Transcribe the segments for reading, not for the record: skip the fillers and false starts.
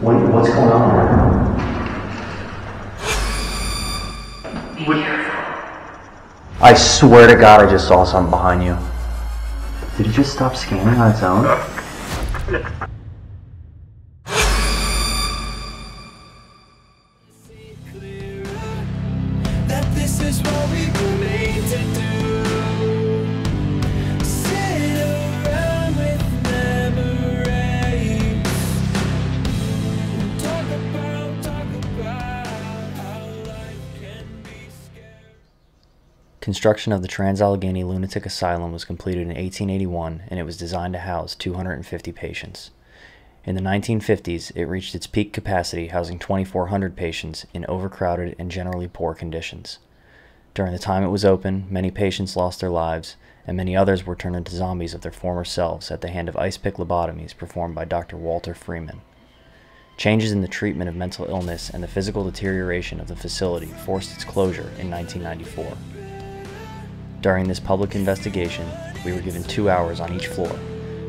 What's going on right now? Be careful. I swear to God, I just saw something behind you. Did it just stop scanning on its own? That this is what we were made to do. Sit around with memories. Talk about how life can be scary. Construction of the Trans-Allegheny Lunatic Asylum was completed in 1881, and it was designed to house 250 patients. In the 1950s, it reached its peak capacity, housing 2,400 patients in overcrowded and generally poor conditions. During the time it was open, many patients lost their lives, and many others were turned into zombies of their former selves at the hand of ice pick lobotomies performed by Dr. Walter Freeman. Changes in the treatment of mental illness and the physical deterioration of the facility forced its closure in 1994. During this public investigation, we were given 2 hours on each floor.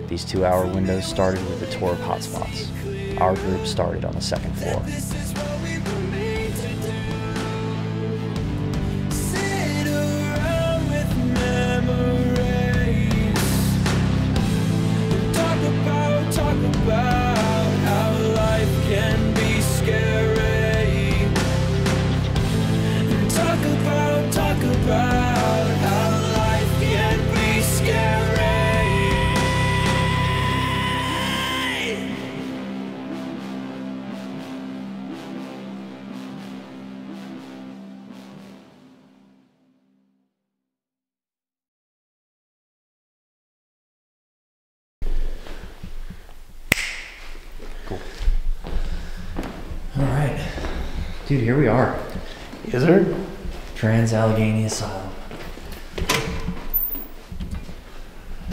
These 2-hour windows started with a tour of hotspots. Our group started on the second floor. Dude, here we are. Yes, sir. Trans-Allegheny Asylum.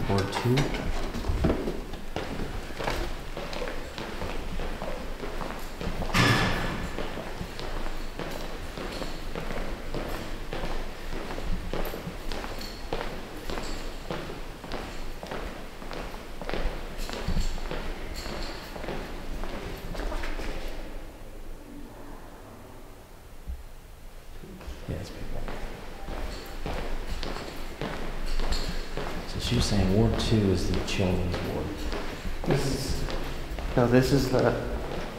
Ward 2. So you're saying Ward 2 is the children's ward. This is the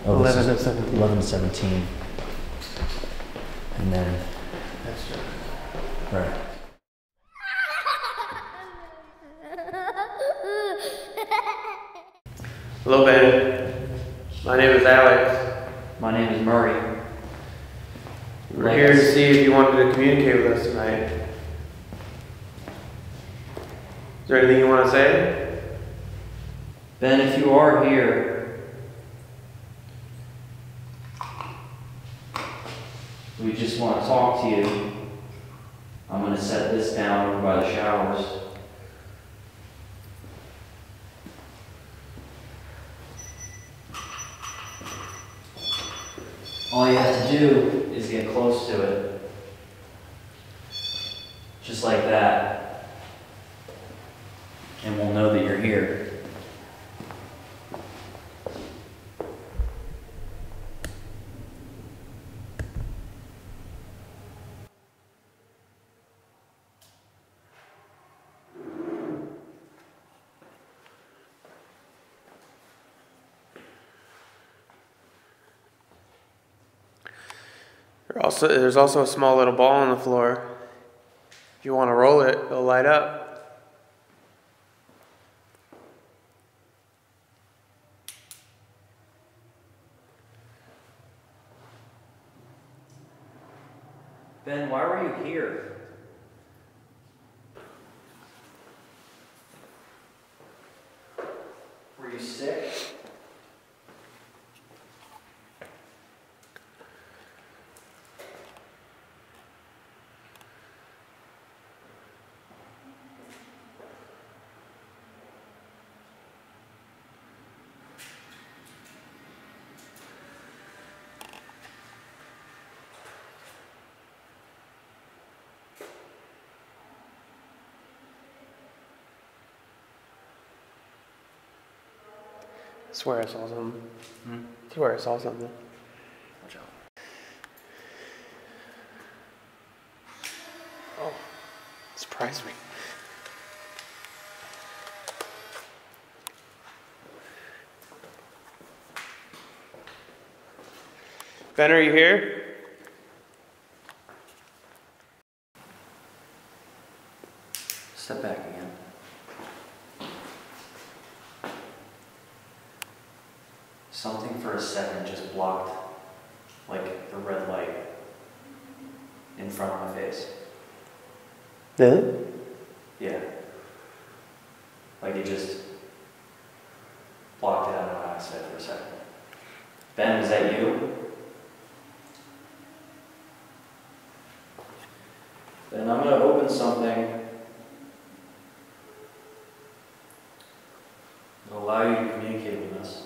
11 to 17. 11 to 17. And then... That's right. Right. Hello, Ben. My name is Alex. My name is Murray. We're here to see if you wanted to communicate with us tonight. Is there anything you want to say? Ben, if you are here, we just want to talk to you. I'm going to set this down over by the showers. All you have to do is get close to it. Just like that. And we'll know that you're here. There's also a small little ball on the floor. If you want to roll it, it'll light up. Ben, why were you here? Were you sick? swear I saw something. Hmm? I swear I saw something. Watch out. Oh, surprised me. Ben, are you here? Step back again. Something for a second just blocked, like, the red light in front of my face. Really? Yeah. Like, it just blocked it out of my eyesight for a second. Ben, is that you? Then I'm going to open something that'll allow you to communicate with us.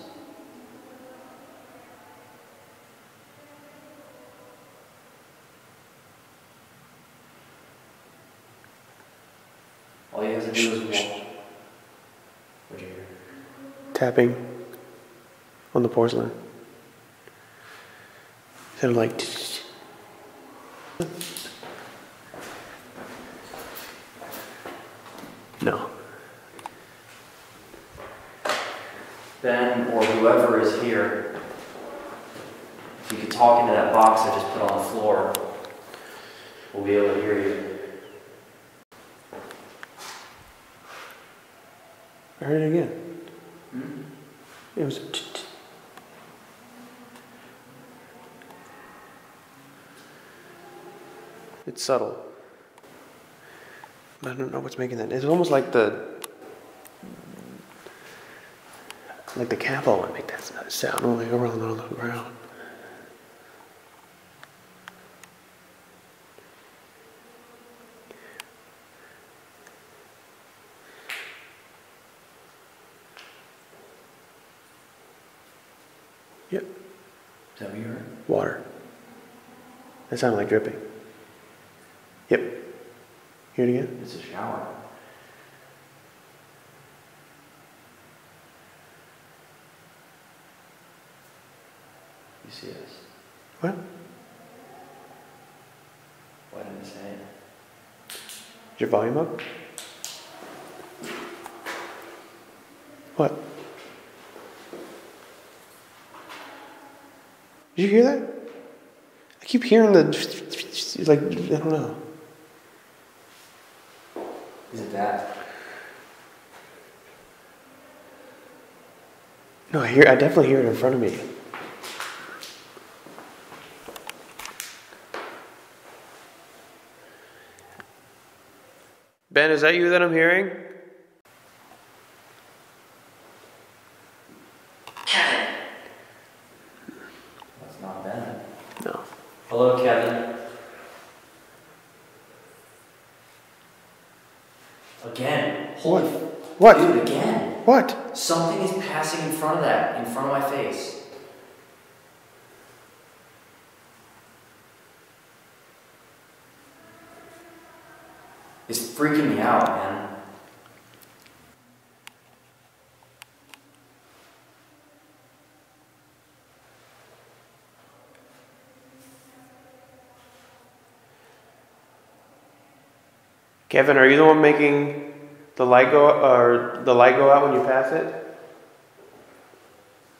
All you have to do is walk. What'd you hear? Tapping on the porcelain. Sounded like... No. Ben, or whoever is here, if you can talk into that box I just put on the floor, we'll be able to hear you. I heard it again. Mm-hmm. It was... It's subtle. I don't know what's making that. It's almost like the capo would make that sound, like around the ground. Yep. Is that what you heard? Water. That sounded like dripping. Yep. Hear it again? It's a shower. You see us? What? Why didn't I say it? Is your volume up? What? Did you hear that? I keep hearing the... like, I don't know. Is it that? No, I definitely hear it in front of me. Ben, is that you that I'm hearing? Kevin. That's not Ben. No. Hello, Kevin. Again. Holy what? Dude, again. What? Something is passing in front of that, in front of my face. It's freaking me out, man. Kevin, are you the one making the light go up, or the light go out when you pass it?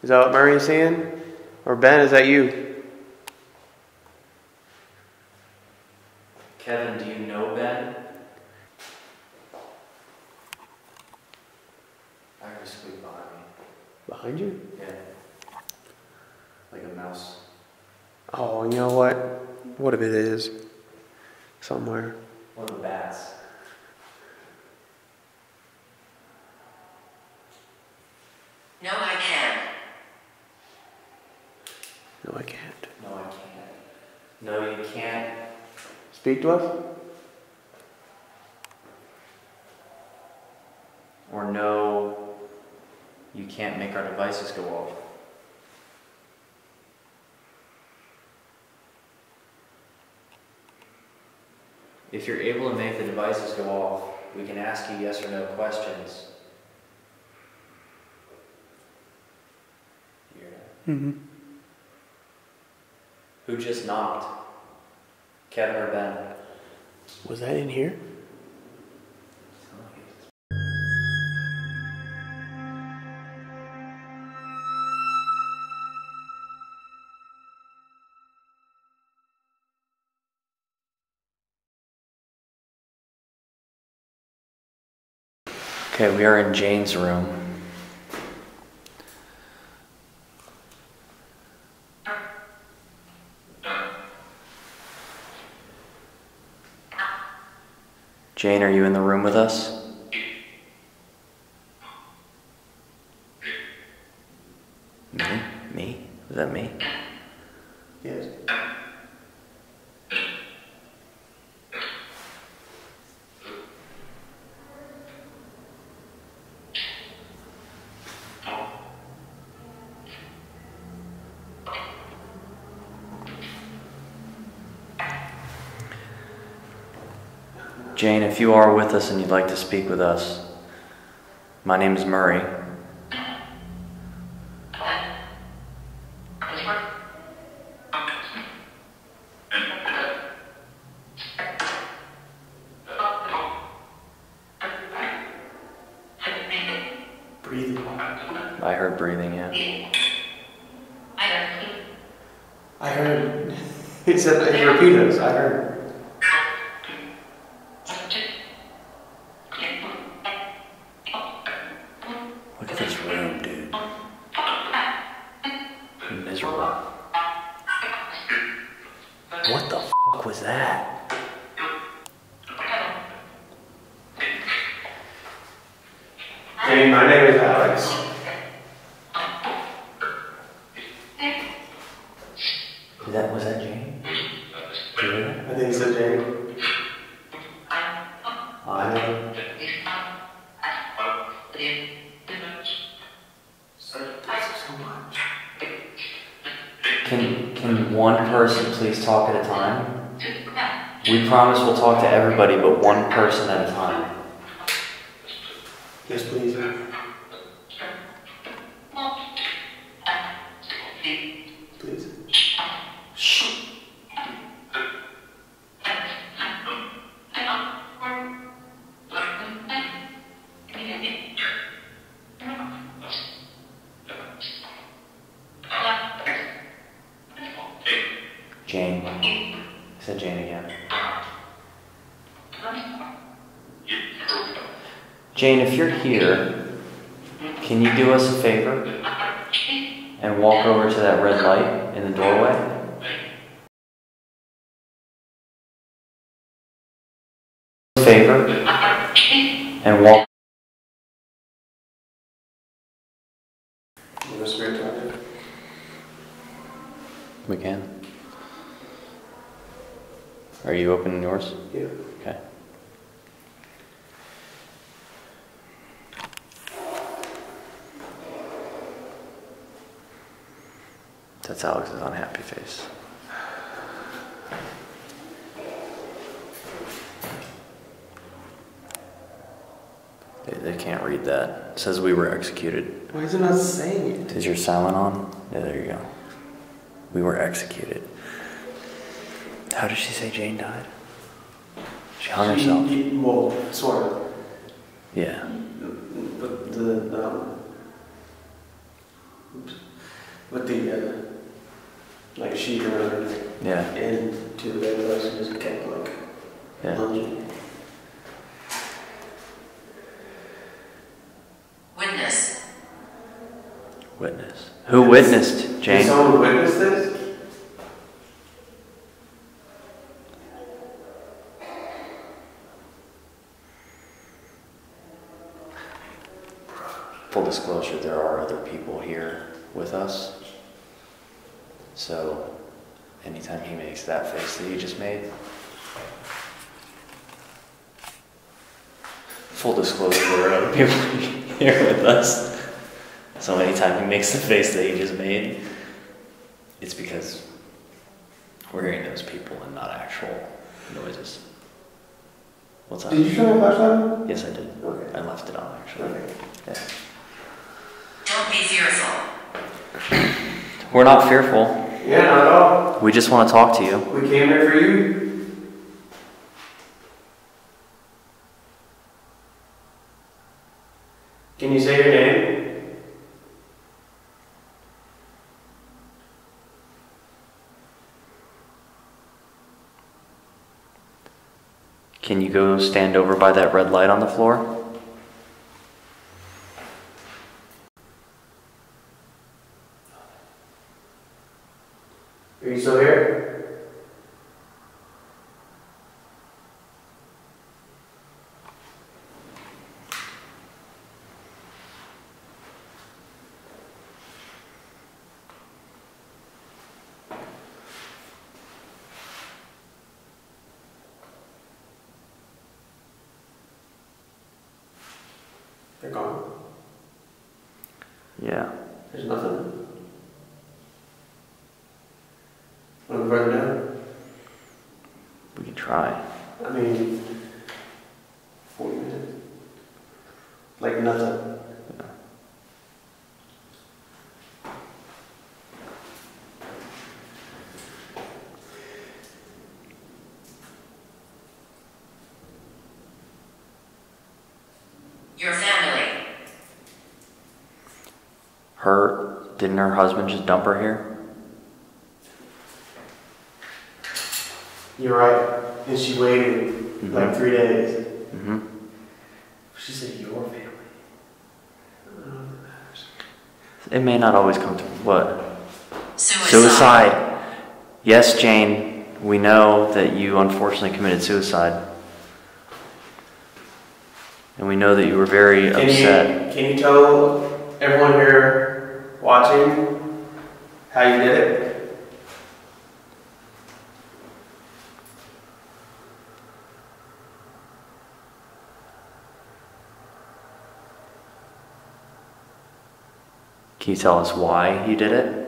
Is that what Murray is saying? Or Ben, is that you? Kevin, do you know Ben? I heard a squeak behind me. Behind you? Yeah. Like a mouse. Oh, you know what? What if it is? Somewhere. One of the bats. No, I can't. No, I can't. No, I can't. No, you can't. Speak to us? Or no, you can't make our devices go off. If you're able to make the devices go off, we can ask you yes or no questions. Who just knocked? Kevin or Ben? Was that in here? Okay, we are in Jane's room. Jane, are you in the room with us? Me? Me? Was that me? Yes. Jane, if you are with us and you'd like to speak with us, my name is Murray. Breathing. I heard breathing, yeah. I heard. He said, he repeated it, I heard. Jane, if you're here, can you do us a favor and walk over to that red light in the doorway? We can. Are you opening yours? Yeah. Okay. That's Alex's unhappy face. They can't read that. It says we were executed. Why is it not saying it? Is your silent on? Yeah, there you go. We were executed. How did she say Jane died? She hung herself. Well, sort of. Yeah. But like she ran into the windows and just kept like lunging. Witness. Witness. Who witnessed, Jane? Did someone witness this? Full disclosure, there are other people here with us. So, anytime he makes that face that he just made. Full disclosure, there are other people here with us. So anytime he makes the face that he just made, it's because we're hearing those people and not actual noises. What's up? Did you turn the flashlight on? Yes, I did. Okay. I left it on, actually. Okay. Yeah. Don't be fearful. We're not fearful. Yeah, not at all. We just want to talk to you. We came here for you. Can you say your name? Can you go stand over by that red light on the floor? Are you still here? They're gone. Yeah. There's nothing. Down. We can try. I mean, 40 minutes. Like nothing. Yeah. Your family. Didn't her husband just dump her here? You're right. And she waited like 3 days. Mm-hmm. She said, your family. It may not always come to what? Suicide. Yes, Jane, we know that you unfortunately committed suicide. And we know that you were very upset. Can you tell everyone here watching how you did it? Can you tell us why you did it?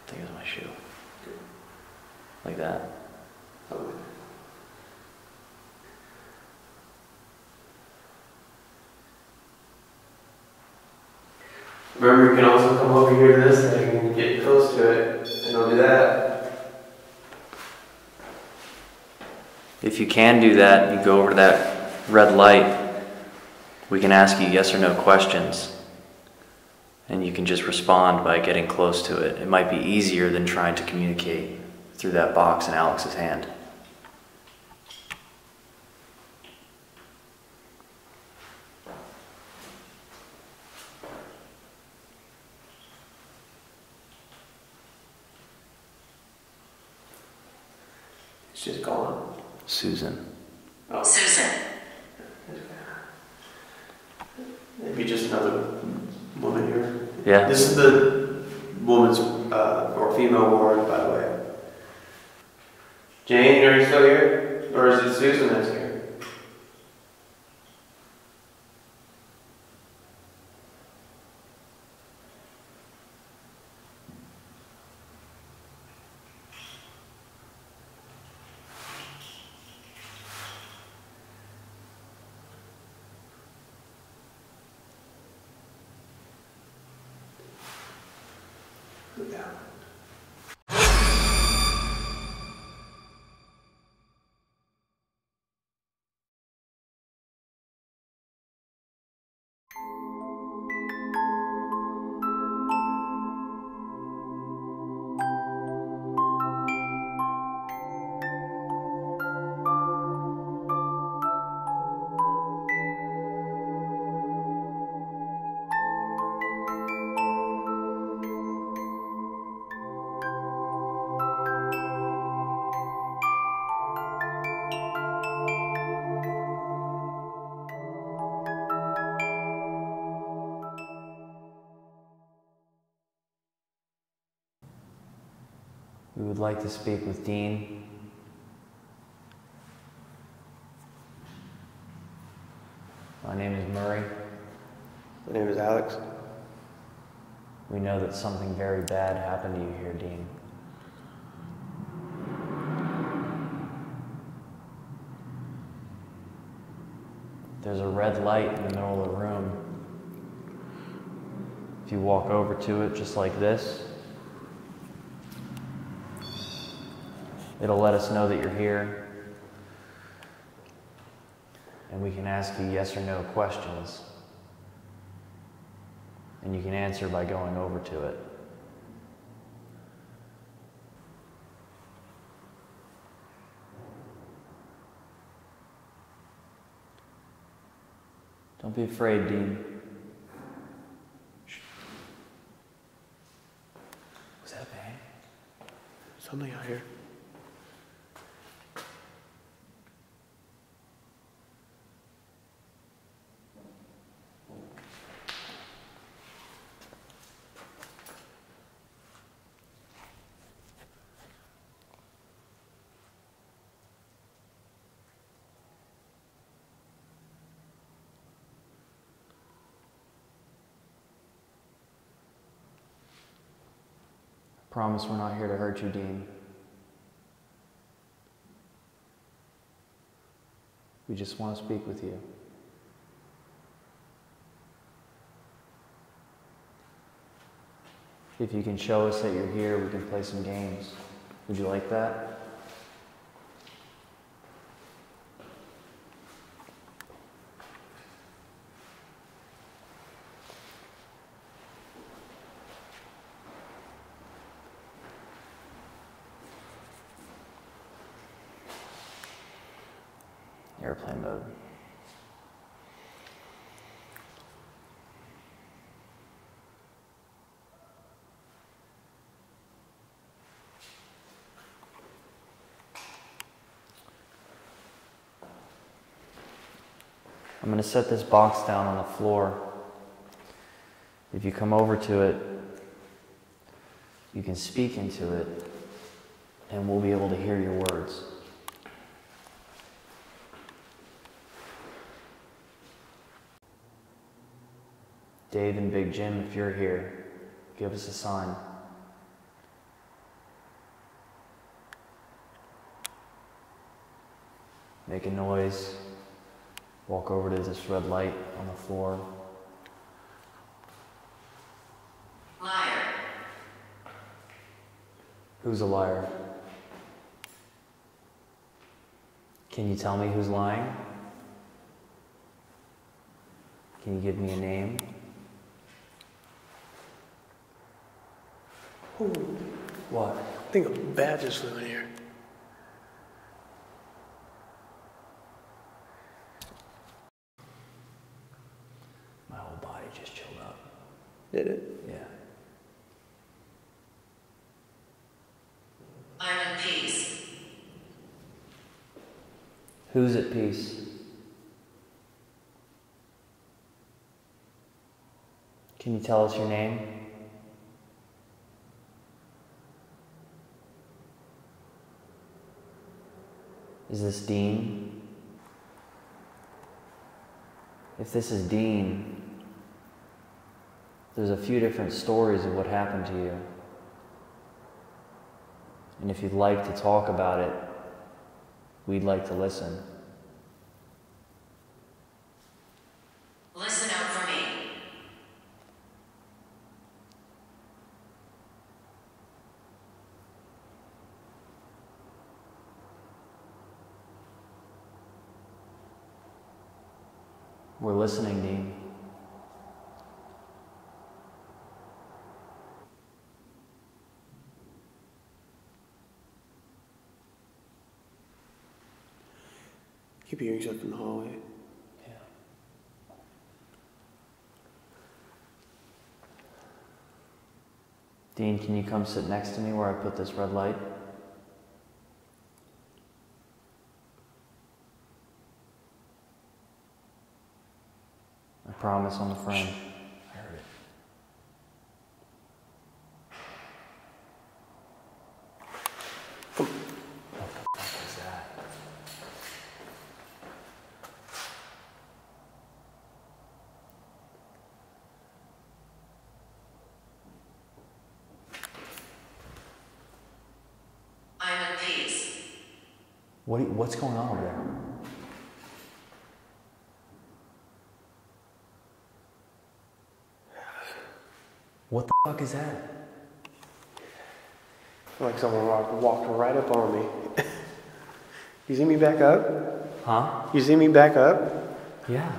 I think it was my shoe. Like that. Remember, you can also come over here to this thing and get close to it, and I'll do that. If you can do that, you go over to that red light, we can ask you yes or no questions. And you can just respond by getting close to it. It might be easier than trying to communicate through that box in Alex's hand. She's gone. Susan. Oh. Susan. Maybe just another woman here. Yeah. This is the woman's, or female ward, by the way. Jane, are you still here? Or is it Susan that's here? Yeah. We would like to speak with Dean. I name is Murray. My name is Alex. We know that something very bad happened to you here, Dean. There's a red light in the middle of the room. If you walk over to it just like this, it'll let us know that you're here, and we can ask you yes or no questions, and you can answer by going over to it. Don't be afraid, Dean. Was that bad? Something out here. I promise we're not here to hurt you, Dean. We just want to speak with you. If you can show us that you're here, we can play some games. Would you like that? Airplane mode. I'm going to set this box down on the floor. If you come over to it, you can speak into it, and we'll be able to hear your words. Dave and Big Jim, if you're here, give us a sign. Make a noise. Walk over to this red light on the floor. Liar. Who's a liar? Can you tell me who's lying? Can you give me a name? Ooh. What? I think a bat just flew in here. My whole body just chilled up. Did it? Yeah. I'm at peace. Who's at peace? Can you tell us your name? Is this Dean? If this is Dean, there's a few different stories of what happened to you. And if you'd like to talk about it, we'd like to listen. Listen up for me. We're listening, Dean. Keep your ears up in the hallway. Yeah. Dean, can you come sit next to me where I put this red light? Promise on the front. I heard it. What the fuck is that? What's going on over there? What the fuck is that? I feel like someone walked right up on me. You see me back up? Huh? You see me back up? Yeah.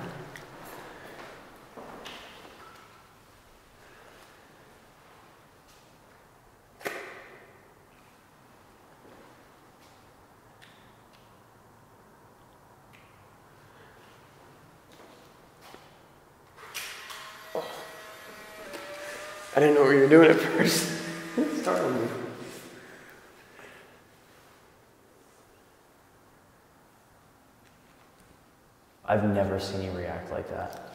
I didn't know what you were doing at first. It startled me. I've never seen you react like that.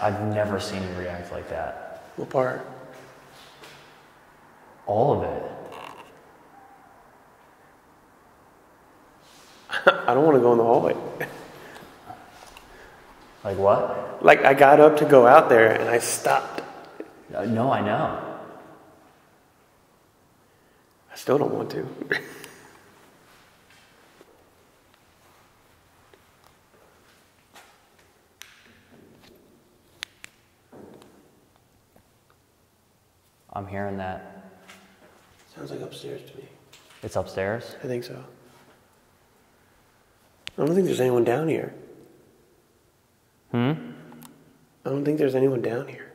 I've never seen you react like that. What part? All of it. I don't want to go in the hallway. Like what? Like I got up to go out there and I stopped. No, I know. I still don't want to. I'm hearing that. Sounds like upstairs to me. It's upstairs? I think so. I don't think there's anyone down here. Hmm? I don't think there's anyone down here.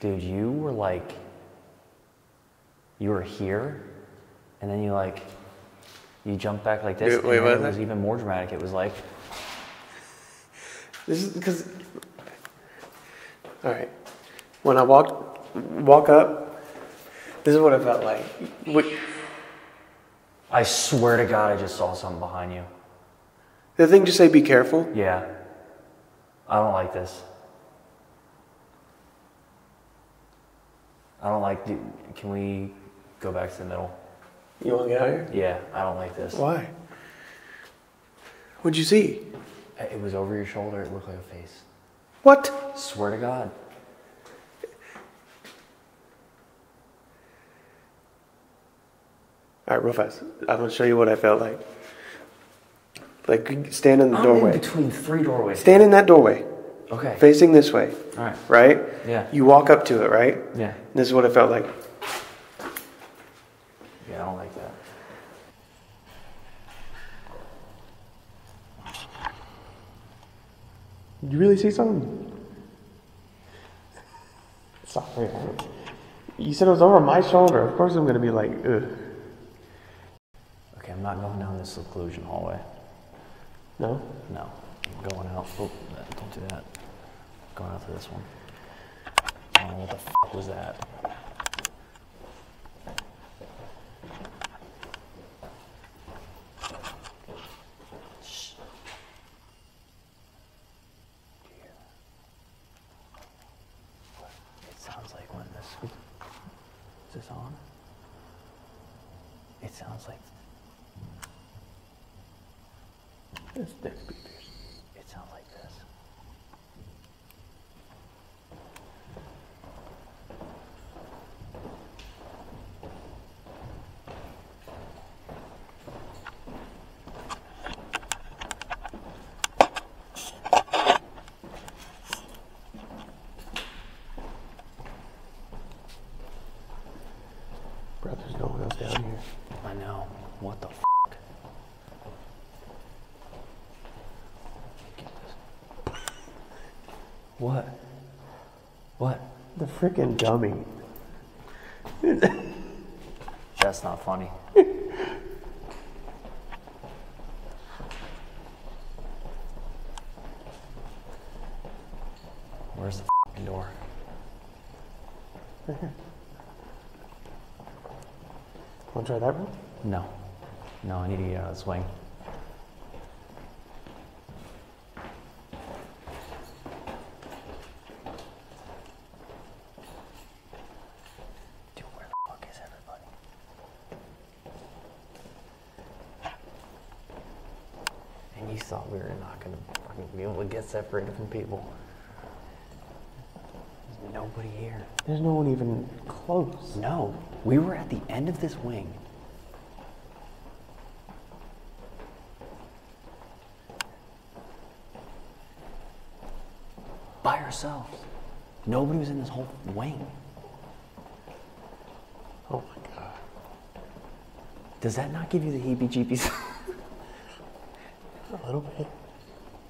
Dude, you were like, you were here, and then you like, you jumped back like this. Dude, wait, what? It was even more dramatic. It was like... This is because, all right, when I walk up, this is what I felt like. Wait. I swear to God, I just saw something behind you. The thing just say, be careful? Yeah. I don't like this. I don't like, dude, can we go back to the middle? You want to get out of here? Yeah, I don't like this. Why? What'd you see? It was over your shoulder. It looked like a face. What? Swear to God. All right, real fast. I'm going to show you what I felt like. Like, stand in the doorway. I'm in between three doorways. Stand in that doorway. Okay. Facing this way. All right. Right? Yeah. You walk up to it, right? Yeah. And this is what it felt like. Yeah, I don't like that. Did you really see something? Sorry. You said it was over my shoulder. Of course I'm going to be like, ugh. Okay, I'm not going down this seclusion hallway. No? No. I'm going out. Oh, don't do that. I'm going out to this one. I don't know what the f*** was that. It sounds like this. Bro, there's no one else down here. I know. What the f***? What? What? The frickin' dummy. That's not funny. Where's the f***ing door? Right here. Wanna try that one? No. No, I need to get out of this wing. he thought we were not going to be able to get separated from people. There's nobody here. There's no one even close. No. We were at the end of this wing. By ourselves. Nobody was in this whole wing. Oh my God. Does that not give you the heebie-jeebies? A little bit.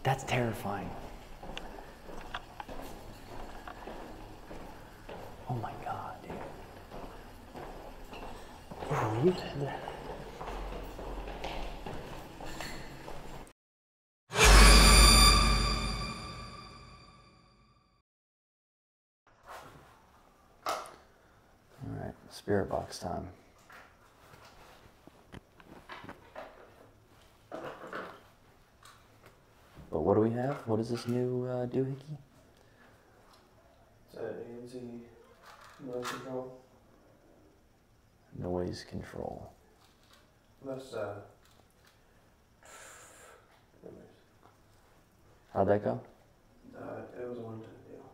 That's terrifying. Oh my God, dude. What were you doing there? Alright, spirit box time. But what do we have? What is this new doohickey? It's an ANC. Noise control. Noise control. That's, how'd that go? It was a one-time deal.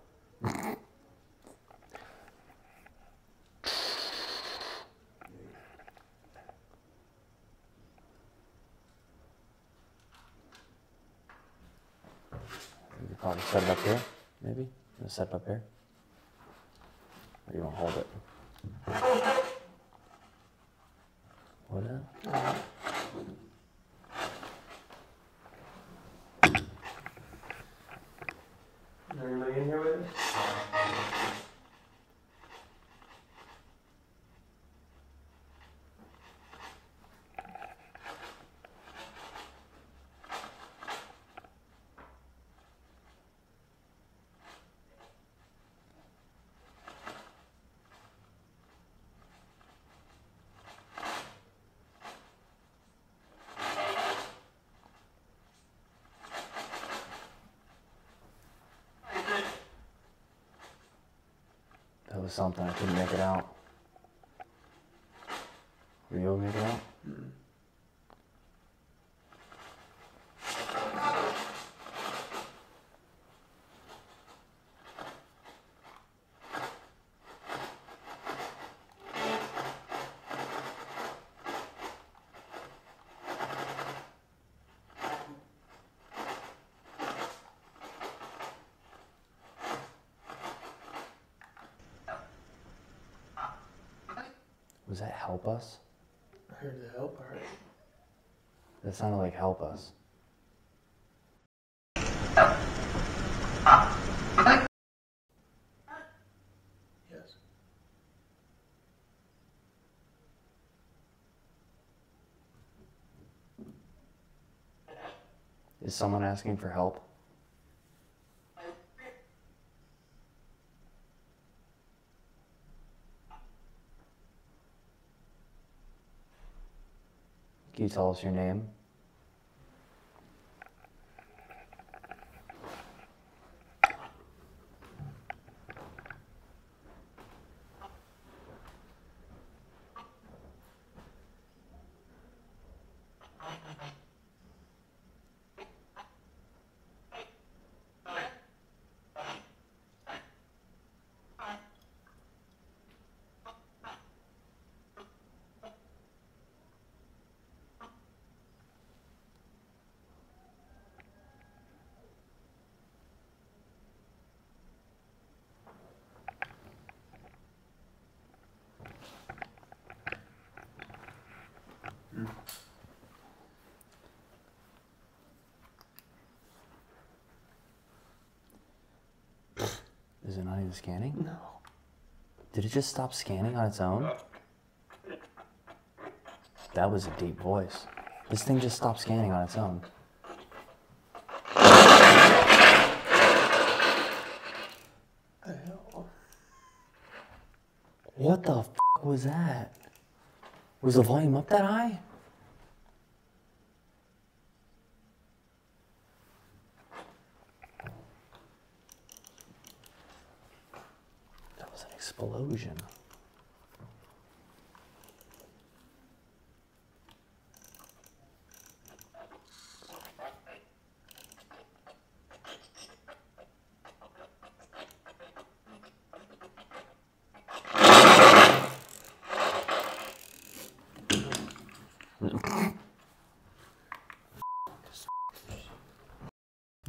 You could probably set it up here, maybe? Just set it up here. Or you want to hold it? What is it? Is everybody in here with me? Something I couldn't make it out. Were you able to make it out? Was that help us? I heard the help, I heard. That sounded like help us. Yes. Is someone asking for help? Can you tell us your name? Is it not even scanning? No. Did it just stop scanning on its own? That was a deep voice. This thing just stopped scanning on its own. What the f*** was that? Was the volume up that high? Explosion.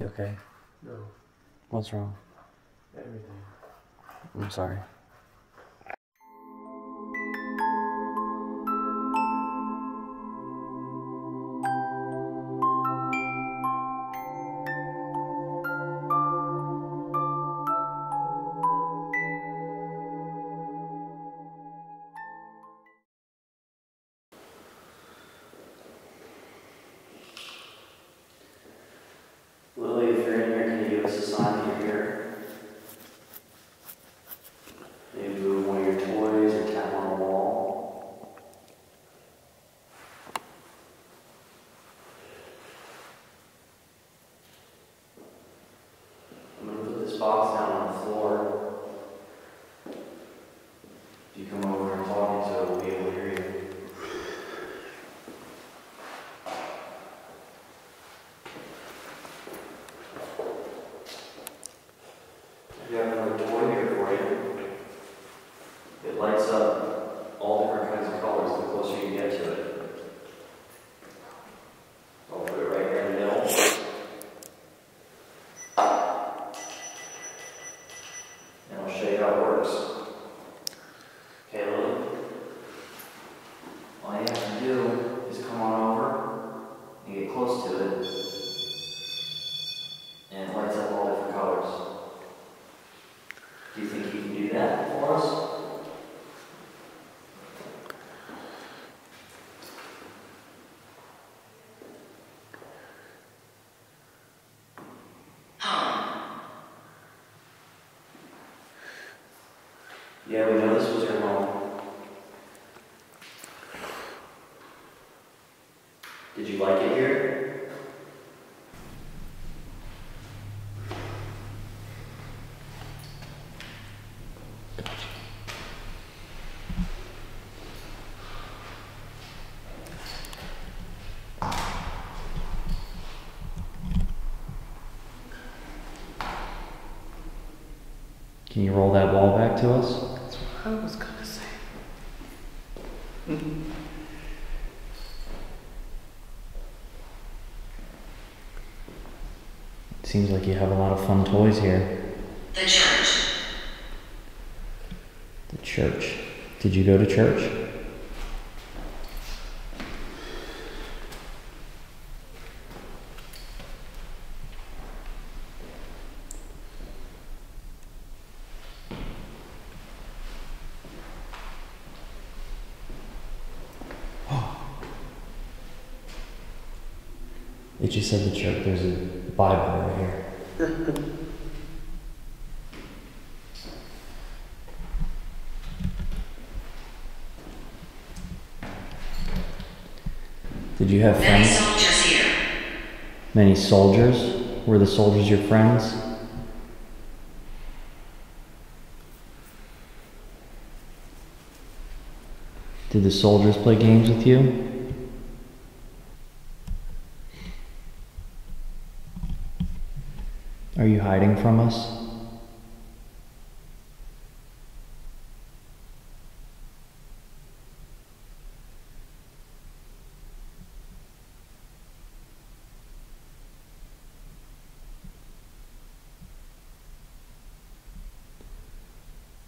You okay? No. What's wrong? Everything. I'm sorry. Box down on the floor. If you come over and talk to it, we'll be able to hear you. We have another toy here for you. It lights up all different kinds of colors the closer you get to it. Yeah, we know this was your home. Did you like it here? Can you roll that ball back to us? I was going to say. Seems like you have a lot of fun toys here. The church. The church. Did you go to church? It just said the church. There's a Bible right here. Did you have friends? Many soldiers here. Many soldiers? Were the soldiers your friends? Did the soldiers play games with you? Are you hiding from us?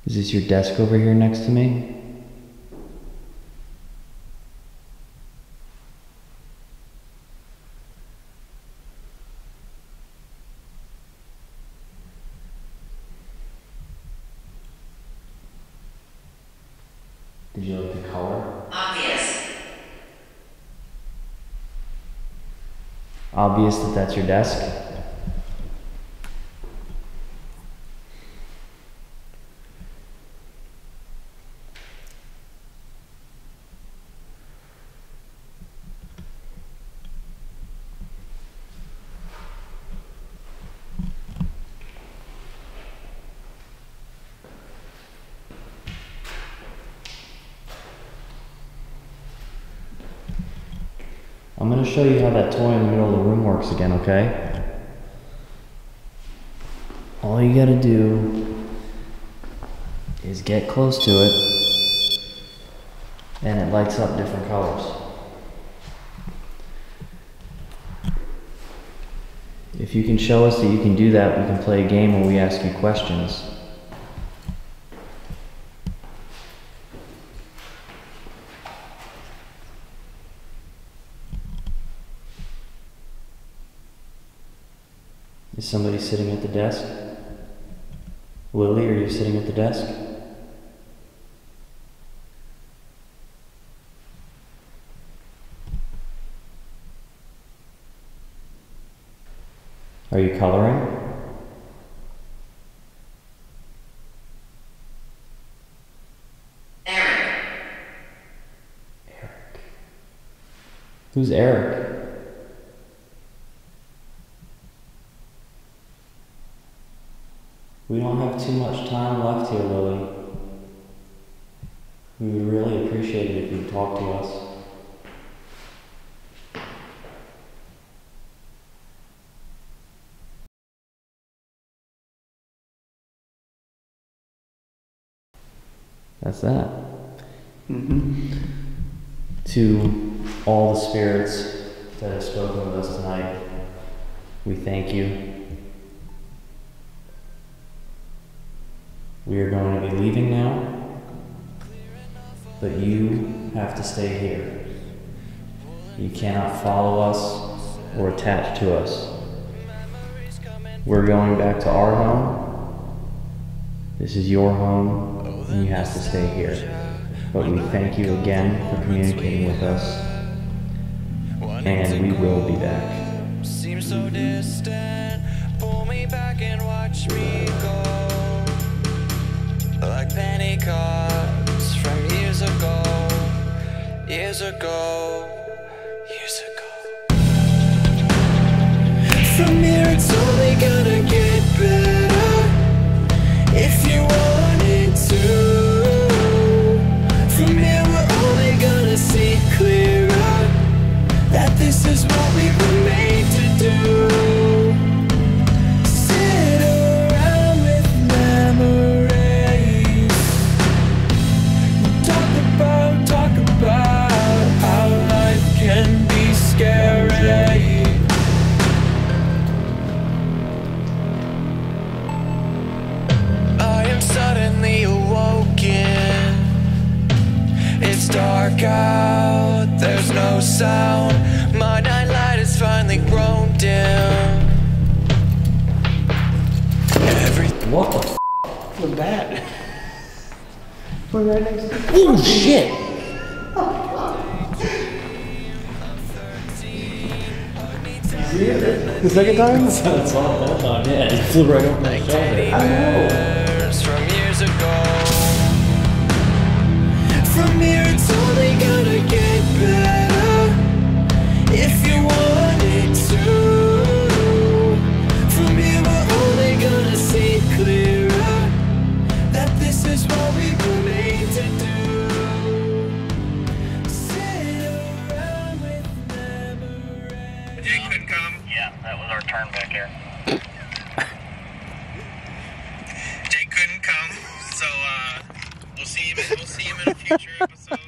Is this your desk over here next to me? Did you like the color? Obvious. Obvious that that's your desk? I'm going to show you how that toy in the middle of the room works again, okay? All you got to do is get close to it and it lights up different colors. If you can show us that you can do that, we can play a game where we ask you questions. Is somebody sitting at the desk? Lily, are you sitting at the desk? Are you coloring? Eric. Who's Eric? We don't have too much time left here, Lily. We would really appreciate it if you'd talk to us. That's that. Mm-hmm. To all the spirits that have spoken with us tonight, we thank you. We are going to be leaving now, but you have to stay here. You cannot follow us or attach to us. We're going back to our home. This is your home, and you have to stay here. But we thank you again for communicating with us, and we will be back. Seems so distant. Pull me back and watch me go. Like penny cards from years ago, years ago, years ago. From here it's only gonna get better if you want it to. From here we're only gonna see clearer that this is what we were made to do. Dark out, there's no sound. My night light has finally grown dim. What the f was that? We're right next to— oh shit! Oh my god. You see it? The second time? That's all that time, yeah. It flew right over my shoulder. I know. From years ago. From here it's only gonna get better if you want it to. From here we're only gonna see clearer that this is what we were made to do. Sit around with memories. Jake could come. Yeah, that was our turn back here. Jake couldn't come, so we'll see him in a future episode.